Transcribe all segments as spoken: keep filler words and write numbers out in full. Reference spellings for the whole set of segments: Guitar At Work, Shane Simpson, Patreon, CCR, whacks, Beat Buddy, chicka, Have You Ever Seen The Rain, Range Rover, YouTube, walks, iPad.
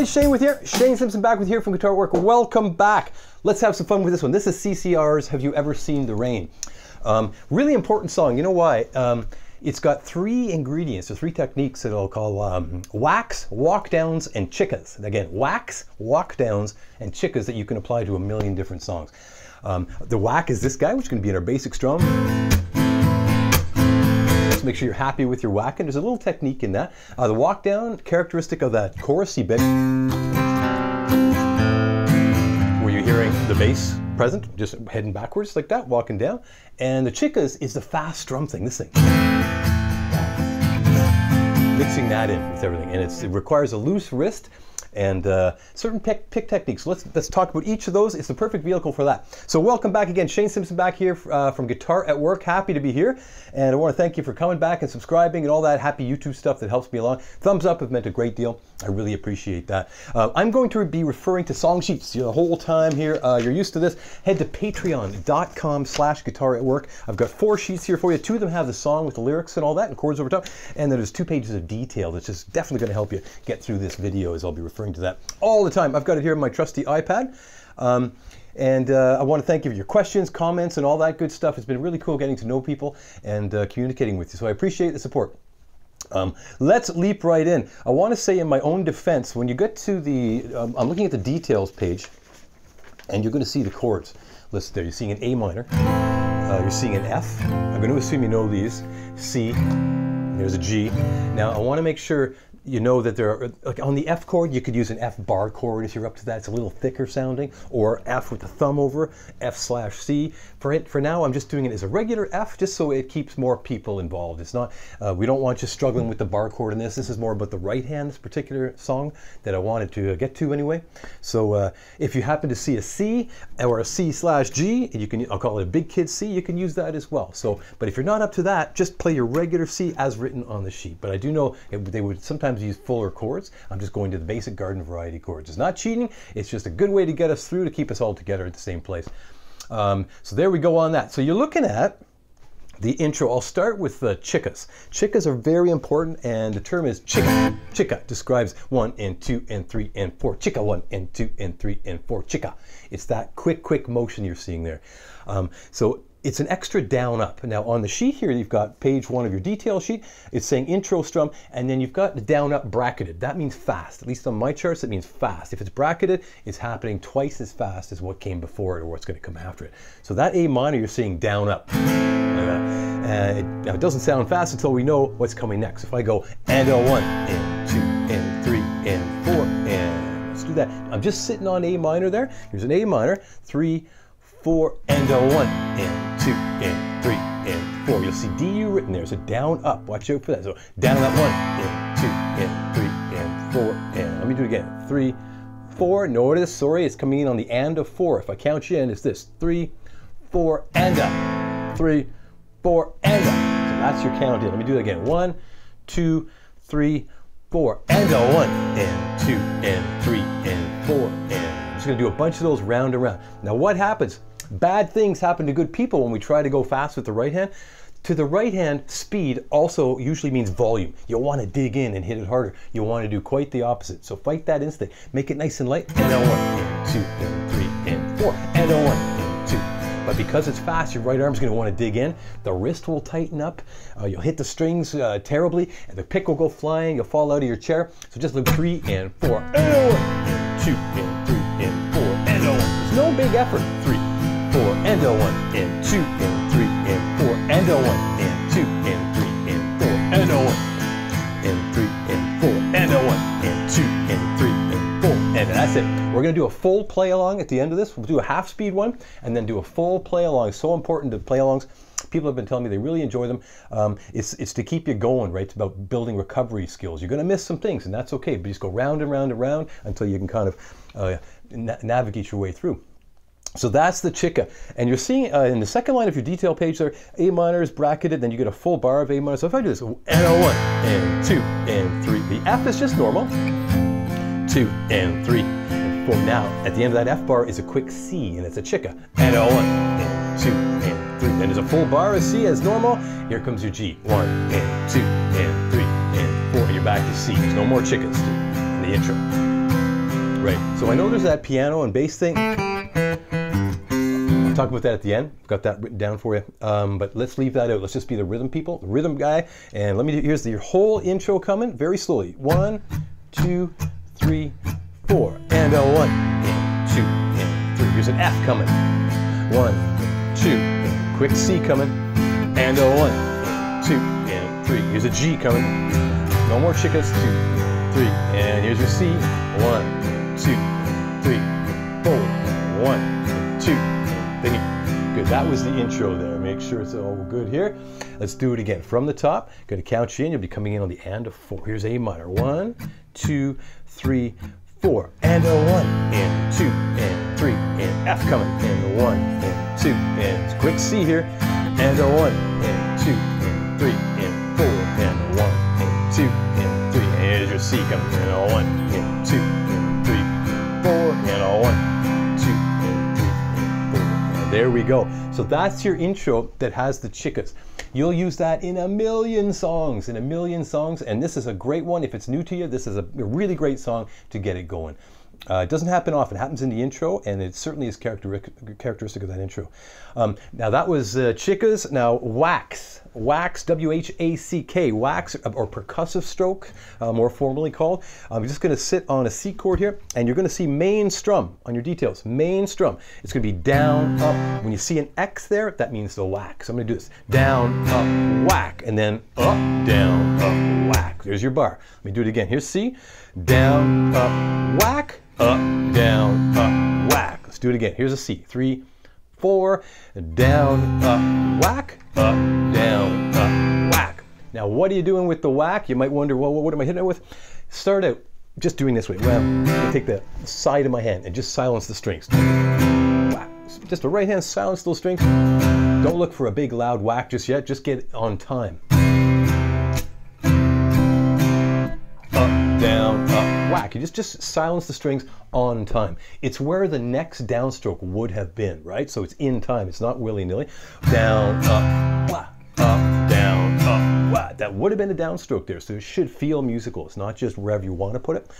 everybody, Shane with here. Shane Simpson back with here from Guitar At Work. Welcome back. Let's have some fun with this one. This is C C R's Have You Ever Seen the Rain? Um, really important song. You know why? Um, it's got three ingredients, or three techniques that I'll call um, whacks, walkdowns, and chickas. And again, whacks, walkdowns, and chickas that you can apply to a million different songs. Um, the whack is this guy, which is going to be in our basic strum. Make sure you're happy with your whack, and there's a little technique in that. Uh, the walk down, characteristic of that chorusy bit, where you're hearing the bass present, just heading backwards like that, walking down. And the chickas is the fast strum thing, this thing. Mixing that in with everything, and it's, it requires a loose wrist and uh, certain pick, pick techniques. Let's, let's talk about each of those. It's the perfect vehicle for that. So welcome back again. Shane Simpson back here uh, from Guitar At Work. Happy to be here. And I want to thank you for coming back and subscribing and all that happy YouTube stuff that helps me along. Thumbs up have meant a great deal. I really appreciate that. Uh, I'm going to be referring to song sheets the whole time here. Uh, you're used to this. Head to patreon.com slash guitar at work. I've got four sheets here for you. Two of them have the song with the lyrics and all that and chords over top. And then there's two pages of detail that's just definitely going to help you get through this video, as I'll be referring to that all the time. I've got it here on my trusty iPad. Um, and uh, I want to thank you for your questions, comments, and all that good stuff. It's been really cool getting to know people and uh, communicating with you. So I appreciate the support. Um, let's leap right in. I want to say in my own defense, when you get to the, um, I'm looking at the details page, and you're going to see the chords listed there. You're seeing an A minor. Uh, you're seeing an F. I'm going to assume you know these. C. There's a G. Now I want to make sure you know that there are, like on the F chord, you could use an F bar chord if you're up to that. It's a little thicker sounding, or F with the thumb over, F slash C. For it, for now, I'm just doing it as a regular F, just so it keeps more people involved. It's not, uh, we don't want you struggling with the bar chord in this. This is more about the right hand, this particular song that I wanted to get to anyway. So uh, if you happen to see a C or a C slash G, you can, I'll call it a big kid C, you can use that as well. So, but if you're not up to that, just play your regular C as written on the sheet. But I do know it, they would sometimes use fuller chords. I'm just going to the basic garden variety chords. It's not cheating. It's just a good way to get us through, to keep us all together at the same place. Um, so there we go on that. So you're looking at the intro. I'll start with the chickas. Chickas are very important, and the term is chicka. Chicka describes one and two and three and four. Chicka one and two and three and four. Chicka. It's that quick, quick motion you're seeing there. Um, so it's an extra down up. Now on the sheet here, you've got page one of your detail sheet. It's saying intro strum, and then you've got the down up bracketed. That means fast. At least on my charts, it means fast. If it's bracketed, it's happening twice as fast as what came before it or what's going to come after it. So that A minor you're seeing down up. Uh, it, now it doesn't sound fast until we know what's coming next. If I go and a one, and two, and three, and four, and let's do that. I'm just sitting on A minor there. Here's an A minor, three, four, and a one, and two, and three, and four. You'll see D U written there, so down, up. Watch out for that. So down, up, one, and two, and three, and four, and let me do it again. Three, four. Notice, sorry, it's coming in on the and of four. If I count you in, it's this. Three, four, and up. Three, four, and up. So that's your count in. Let me do it again. One, two, three, four, and a one, and two, and three, and four, and I'm just gonna do a bunch of those round and round. Now what happens? Bad things happen to good people when we try to go fast with the right hand. To the right hand, speed also usually means volume. You'll want to dig in and hit it harder. You'll want to do quite the opposite. So fight that instinct. Make it nice and light. And a one, and two, and three, and four, and a one, and two. But because it's fast, your right arm's going to want to dig in. The wrist will tighten up. Uh, you'll hit the strings uh, terribly, and the pick will go flying. You'll fall out of your chair. So just loop three and four, and a one, and two, and three, and four, and a one. There's no big effort. Three. Four and a one and two and three and four and a one and two and three and four and a one and three and four and a one and two and three and four, and that's it. We're going to do a full play along at the end of this. We'll do a half speed one and then do a full play along. So important to play alongs. People have been telling me they really enjoy them. Um, it's, it's to keep you going, right? It's about building recovery skills. You're going to miss some things, and that's okay, but just go round and round and round until you can kind of uh, na navigate your way through. So that's the chicka, and you're seeing uh, in the second line of your detail page there, A minor is bracketed, then you get a full bar of A minor. So if I do this, and a one, and two, and three, the F is just normal, two, and three, and four. Now, at the end of that F bar is a quick C, and it's a chicka, and a one, and two, and three. Then there's a full bar of C as normal. Here comes your G, one, and two, and three, and four, and you're back to C. There's no more chickas in the intro. Right. So I know there's that piano and bass thing. I'll talk about that at the end. I've got that written down for you. Um, but let's leave that out. Let's just be the rhythm people, the rhythm guy. And let me do, here's the whole intro coming very slowly. One, two, three, four. And a one, and two, and three. Here's an F coming. One, two, and quick C coming. And a one, and two, and three. Here's a G coming. No more chickas, two, three, and here's your C. One, two, three, four, one, two. Then you, good, that was the intro there. Make sure it's all good here. Let's do it again. From the top, gonna count you in. You'll be coming in on the and of four. Here's A minor. One, two, three, four. And a one, and two, and three, and F coming. And a one, and two, and quick C here. And a one, and two, and three, and four, and a one, and two, and here's your C coming in a one, in two, in three, four, in a one, two, in three, in four. And there we go. So that's your intro that has the chickas. You'll use that in a million songs, in a million songs. And this is a great one. If it's new to you, this is a really great song to get it going. Uh, it doesn't happen often. It happens in the intro, and it certainly is characteristic, characteristic of that intro. Um, now, that was uh, chickas. Now, wax. Wax, W H A C K, wax, or percussive stroke, uh, more formally called. I'm just going to sit on a C chord here, and you're going to see main strum on your details. Main strum. It's going to be down, up. When you see an X there, that means the whack. So I'm going to do this. Down, up, whack, and then up, down, up, whack. There's your bar. Let me do it again. Here's C. Down, up, whack. Up, down, up, whack. Let's do it again. Here's a C. Three, four, down, up, whack, up, down, up, whack. Now, what are you doing with the whack? You might wonder, well, what am I hitting it with? Start out just doing this way. Well, I take the side of my hand and just silence the strings. Whack. Just the right hand, silence those strings. Don't look for a big loud whack just yet. Just get on time. Up, down, up. Whack. You just, just silence the strings on time. It's where the next downstroke would have been, right? So it's in time. It's not willy-nilly. Down, up, whack, up, down, up, whack. That would have been a downstroke there, so it should feel musical. It's not just wherever you want to put it.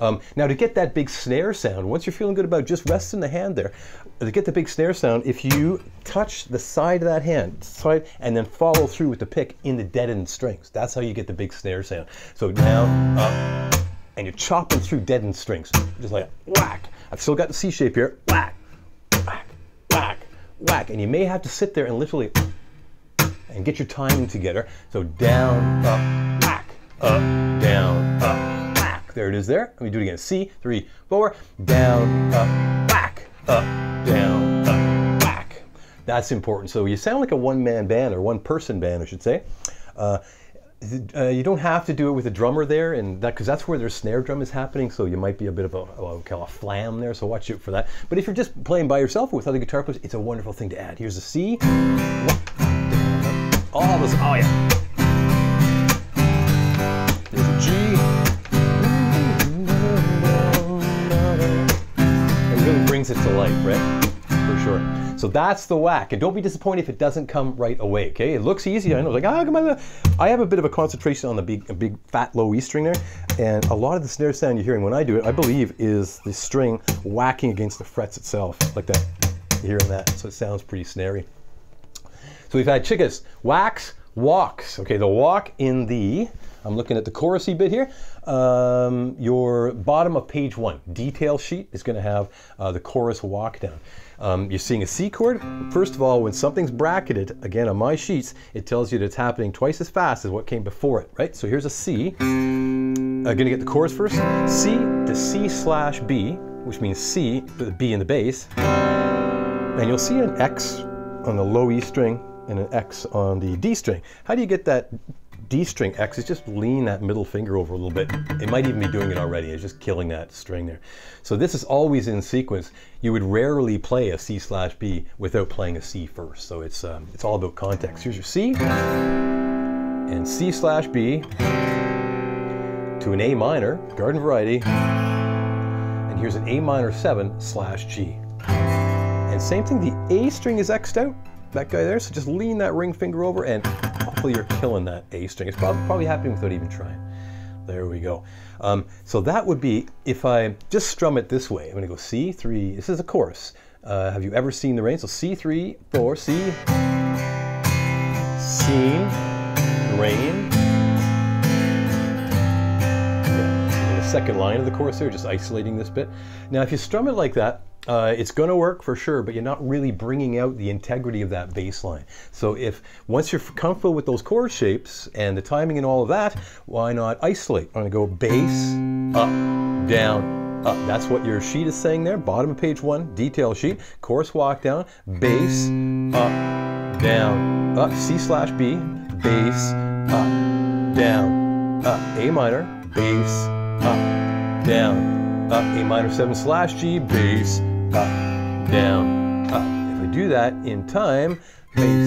Um, now, to get that big snare sound, once you're feeling good about just resting the hand there, to get the big snare sound, if you touch the side of that hand, side, and then follow through with the pick in the deadened strings, that's how you get the big snare sound. So down, up, and you're chopping through deadened strings, just like whack. I've still got the C shape here, whack, whack, whack, whack. And you may have to sit there and literally, and get your timing together. So down, up, whack, up, down, up, whack. There it is there. Let me do it again. C, three, four, down, up, whack, up, down, up, whack. That's important. So you sound like a one-man band, or one-person band, I should say. Uh, Uh, you don't have to do it with a drummer there, and that, because that's where their snare drum is happening, so you might be a bit of a, a kind of a flam there, so watch out for that. But if you're just playing by yourself with other guitar players, it's a wonderful thing to add. Here's a C. All this, oh yeah. There's a G. It really brings it to life, right? For sure. So that's the whack, and don't be disappointed if it doesn't come right away. Okay, it looks easy. I know, like ah, come on. I have a bit of a concentration on the big, big fat low E string there, and a lot of the snare sound you're hearing when I do it, I believe, is the string whacking against the frets itself, like that. You're hearing that, so it sounds pretty snary. So we've had chickas, whacks, walks. Okay, the walk in the. I'm looking at the chorusy bit here. Um, your bottom of page one detail sheet is going to have uh, the chorus walk down. Um, you're seeing a C chord. First of all, when something's bracketed, again on my sheets, it tells you that it's happening twice as fast as what came before it, right? So here's a C. I'm going to get the chorus first. C to C slash B, which means C to the B in the bass. And you'll see an X on the low E string and an X on the D string. How do you get that D string X? Is just lean that middle finger over a little bit. It might even be doing it already. It's just killing that string there. So this is always in sequence. You would rarely play a C slash B without playing a C first. So it's um, it's all about context. Here's your C and C slash B to an A minor, garden variety, and here's an A minor seven slash G. And same thing, the A string is X'd out, that guy there. So just lean that ring finger over and hopefully you're killing that A string. It's probably, probably happening without even trying. There we go. Um, so that would be, if I just strum it this way, I'm going to go C three, this is a chorus. Uh, have you ever seen the rain? So C three, four, C, seen, rain. Yeah. The second line of the chorus there, just isolating this bit. Now if you strum it like that, Uh, it's going to work for sure, but you're not really bringing out the integrity of that bass line. So if once you're comfortable with those chord shapes and the timing and all of that, why not isolate? I'm going to go bass, up, down, up. That's what your sheet is saying there, bottom of page one, detail sheet, chorus walk down, bass, up, down, up, C slash B, bass, up, down, up, A minor, bass, up, down, up, A minor seven slash G, bass, up, down, up. If I do that in time, bass.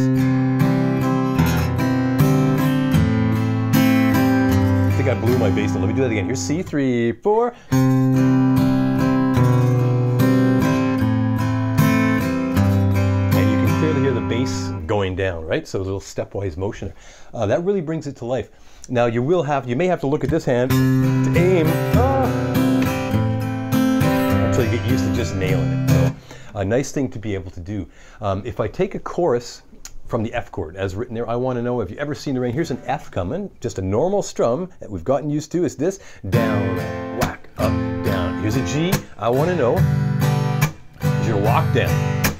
I think I blew my bass note. Let me do that again. Here's C, three, four. And you can clearly hear the bass going down, right? So a little stepwise motion. Uh, that really brings it to life. Now you will have, you may have to look at this hand to aim. Ah. You get used to just nailing it. So a nice thing to be able to do. Um, if I take a chorus from the F chord as written there, I want to know, have you ever seen the rain? Here's an F coming, just a normal strum that we've gotten used to. It's this, down, whack, up, down. Here's a G. I want to know, is your walk down.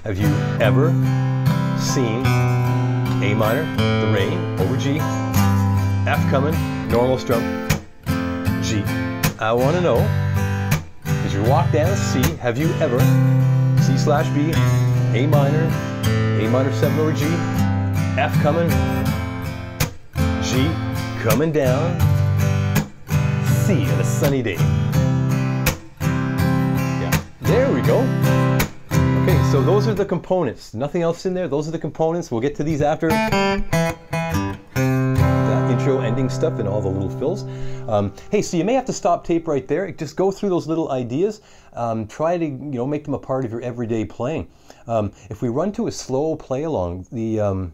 Have you ever seen A minor, the rain, over G, F coming, normal strum, G. I want to know, as you walk down C, have you ever, C slash B, A minor, A minor seven over G, F coming, G coming down, C on a sunny day. Yeah, there we go. Okay, so those are the components. Nothing else in there, those are the components. We'll get to these after. Intro, ending stuff, and all the little fills. Um, hey, so you may have to stop tape right there. Just go through those little ideas. Um, try to, you know, make them a part of your everyday playing. Um, if we run to a slow play along, the um,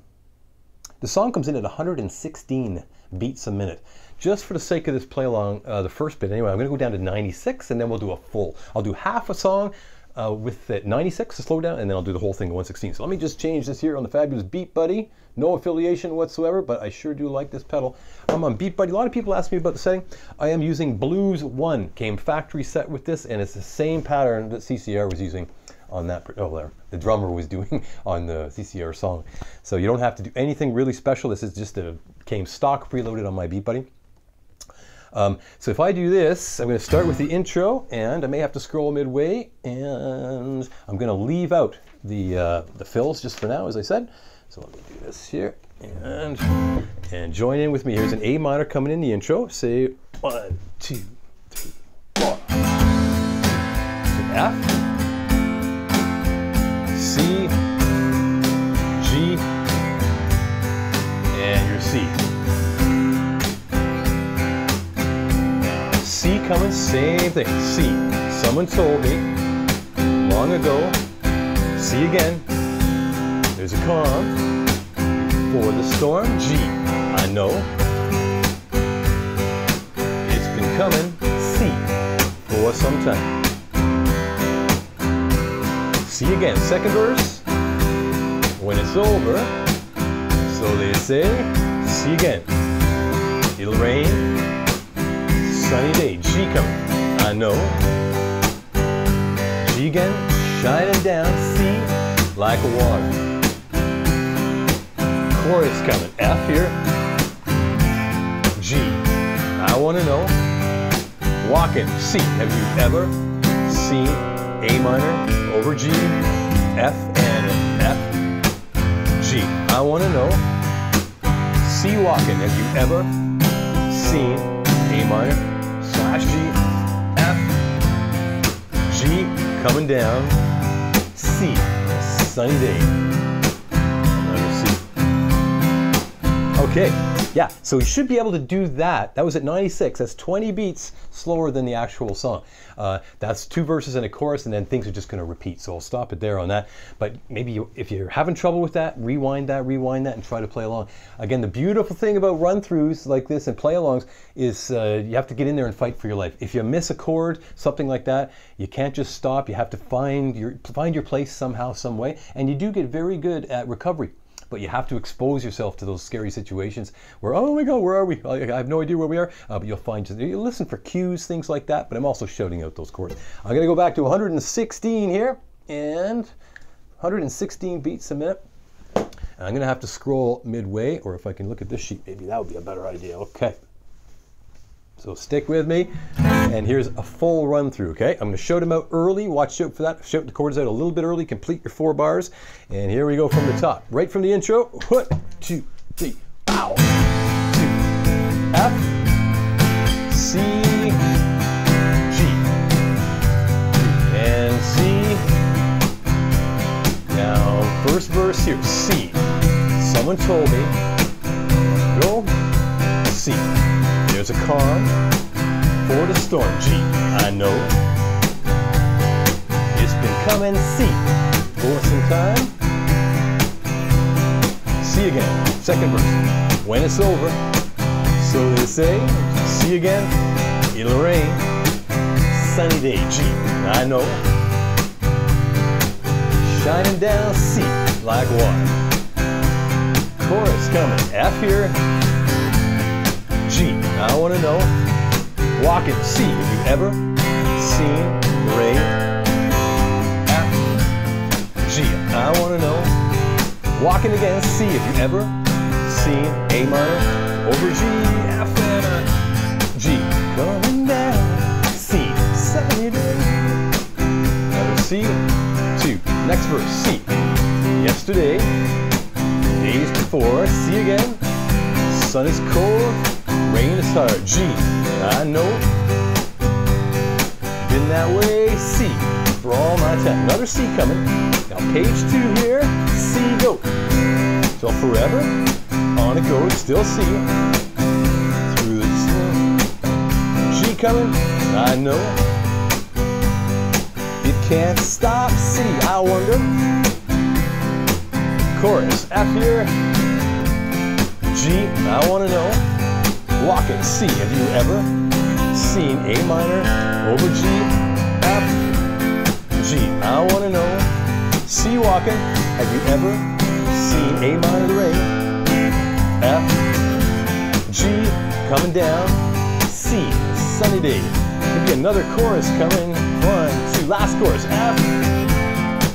the song comes in at one hundred sixteen beats a minute. Just for the sake of this play along, uh, the first bit anyway, I'm going to go down to ninety-six, and then we'll do a full. I'll do half a song uh, with that ninety-six to slow down, and then I'll do the whole thing to one sixteen. So let me just change this here on the fabulous Beat Buddy. No affiliation whatsoever, but I sure do like this pedal. I'm on Beat Buddy. A lot of people ask me about the setting. I am using Blues one. Came factory set with this, and it's the same pattern that C C R was using on that, oh, there, the drummer was doing on the C C R song. So you don't have to do anything really special. This is just a, came stock preloaded on my Beat Buddy. Um, so if I do this, I'm going to start with the intro, and I may have to scroll midway, and I'm going to leave out the, uh, the fills just for now, as I said. So let me do this here, and, and join in with me. Here's an A minor coming in the intro. Say one, two, three, four. F, C, G, and your C. C coming, same thing, C. Someone told me long ago, C again. There's a calm for the storm, G, I know. It's been coming, C, for some time. C again, second verse, when it's over, so they say, C again. It'll rain, sunny day, G coming, I know. G again, shining down, C, like a water. Chorus coming, F here, G, I want to know, walking, C, have you ever seen A minor over G, F and F, G, I want to know, C walking, have you ever seen A minor slash G, F, G coming down, C, sunny day. Okay, Yeah, so you should be able to do that. That was at ninety-six. That's twenty beats slower than the actual song. Uh, that's two verses and a chorus, and then things are just going to repeat. So I'll stop it there on that. But maybe you, if you're having trouble with that, rewind that, rewind that, and try to play along. Again, the beautiful thing about run-throughs like this and play-alongs is uh, you have to get in there and fight for your life. If you miss a chord, something like that, you can't just stop. You have to find your, find your place somehow, some way. And you do get very good at recovery. But you have to expose yourself to those scary situations where, oh my God, where are we? I have no idea where we are. Uh, but you'll find, just, you listen for cues, things like that. But I'm also shouting out those chords. I'm going to go back to one hundred sixteen here, and one hundred sixteen beats a minute. And I'm going to have to scroll midway, or if I can look at this sheet, maybe that would be a better idea. Okay. So stick with me, and here's a full run through, okay? I'm going to shout them out early, watch out for that, shout the chords out a little bit early, complete your four bars, and here we go from the top, right from the intro. One, two, three, pow! Two, F, C, G, and C. Now, first verse here, C. Someone told me, go, C. There's a calm for the storm. G, I know. It's been coming. C, for some time. C again. Second verse. When it's over, so they say. C again. It'll rain. Sunny day. G, I know. Shining down. C, like water. Chorus coming. F here. G, I want to know, walking, C, have you ever seen rain? F, G, I want to know, walking again, C, have you ever seen A minor over G, F, and G, going down, C, sunny day, another C, two, next verse, C, yesterday, days before, C again, sun is cold, rain is hard. G, I know. Been that way. C, for all my time. Another C coming. Now page two here. C, go. So forever, on it goes. Still C. Through the snow. G coming. I know. It can't stop. C, I wonder. Chorus. F here. G, I want to know. Walking, C, have you ever seen A minor over G, F, G, I want to know, C walking, have you ever seen A minor rain, F, G, coming down, C, sunny day, could be another chorus coming, one, two, last chorus, F,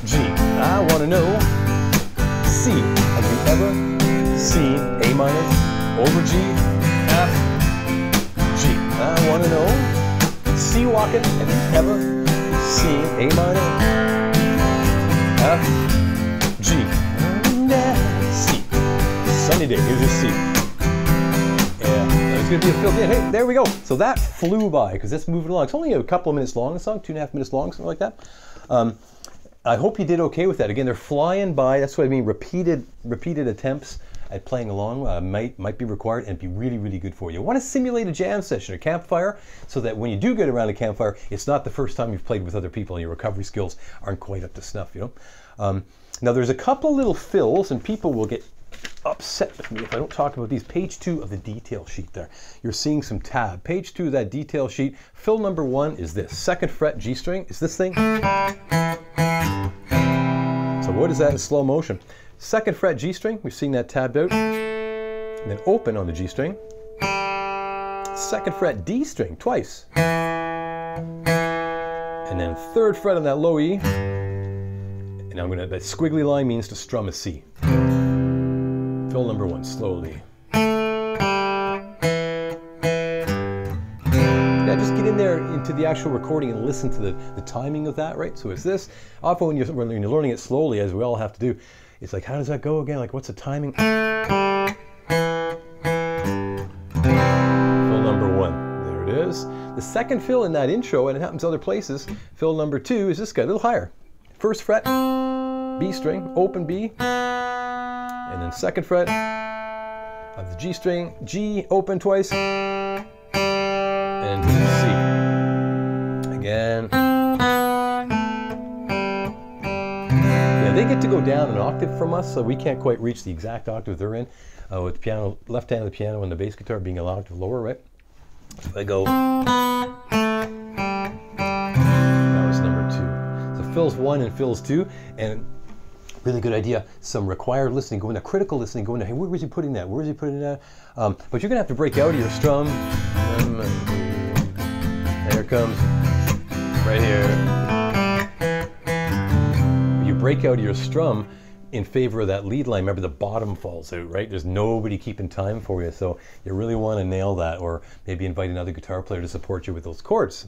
G, I want to know, C, have you ever seen A minor over G, F, G, I want to know, C walking, have you ever seen A minor, F, G, C, sunny day, here's your C, yeah, it's going to be a filthy, hey, there we go, so that flew by, because it's moving along, it's only a couple of minutes long, the song, two and a half minutes long, something like that, um, I hope you did okay with that. Again, they're flying by, that's what I mean, repeated, repeated attempts at playing along uh, might, might be required and be really, really good for you. You want to simulate a jam session, a campfire, so that when you do get around a campfire, it's not the first time you've played with other people and your recovery skills aren't quite up to snuff, you know. Um, now there's a couple of little fills, and people will get upset with me if I don't talk about these. Page two of the detail sheet there. You're seeing some tab. Page two of that detail sheet. Fill number one is this. Second fret G string is this thing. So what is that in slow motion? Second fret G string, we've seen that tabbed out, and then open on the G string, second fret D string twice, and then third fret on that low E, and I'm gonna, that squiggly line means to strum a C. Fill number one, slowly. Now just get in there into the actual recording and listen to the, the timing of that, right? So it's this, often when you're, when you're learning it slowly, as we all have to do, it's like, how does that go again? Like, what's the timing? Fill number one, there it is. The second fill in that intro, and it happens other places, fill number two is this guy, a little higher. First fret, B string, open B, and then second fret, of the G string, G open twice, and into C. Again. Yeah, they get to go down an octave from us, so we can't quite reach the exact octave they're in, uh, with the piano, left hand of the piano and the bass guitar being an octave lower, right? So if I go, that was number two. So fills one and fills two, and really good idea. Some required listening, going to critical listening, going to, hey, where is he putting that? Where is he putting that? Um, but you're gonna have to break out of your strum. Um, there it comes, right here. You break out of your strum in favor of that lead line. Remember, the bottom falls out, right? There's nobody keeping time for you, so you really want to nail that, or maybe invite another guitar player to support you with those chords.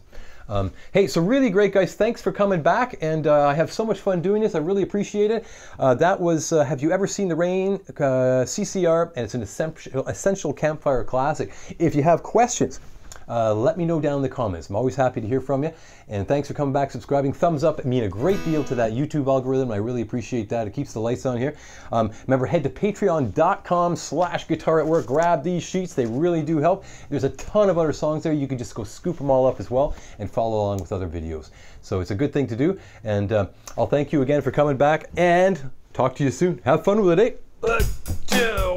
Um, hey, so really great, guys. Thanks for coming back, and uh, I have so much fun doing this. I really appreciate it. Uh, that was uh, Have You Ever Seen the Rain? Uh, C C R, and it's an essential, essential campfire classic. If you have questions, Uh, let me know down in the comments. I'm always happy to hear from you. And thanks for coming back, subscribing. Thumbs up mean a great deal to that YouTube algorithm. I really appreciate that. It keeps the lights on here. Um, remember, head to patreon dot com slash guitar at work. Grab these sheets. They really do help. There's a ton of other songs there. You can just go scoop them all up as well and follow along with other videos. So it's a good thing to do. And uh, I'll thank you again for coming back and talk to you soon. Have fun with it, eh? Let's go.